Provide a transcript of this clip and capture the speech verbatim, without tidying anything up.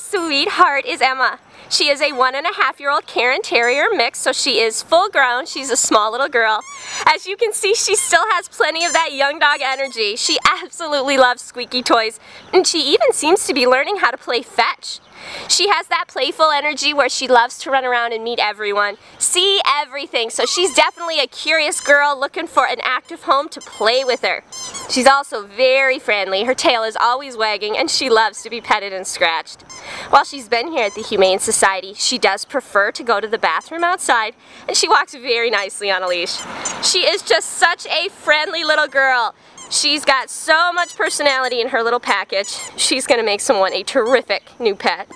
sweetheart is Emma. She is a one and a half year old Cairn Terrier mix, so she is full grown. She's a small little girl. As you can see, she still has plenty of that young dog energy. She absolutely loves squeaky toys, and she even seems to be learning how to play fetch. She has that playful energy where she loves to run around and meet everyone, see everything, so she's definitely a curious girl looking for an active home to play with her. She's also very friendly. Her tail is always wagging, and she loves to be petted and scratched. While she's been here at the Humane Society, she does prefer to go to the bathroom outside, and she walks very nicely on a leash. She is just such a friendly little girl. She's got so much personality in her little package. She's going to make someone a terrific new pet.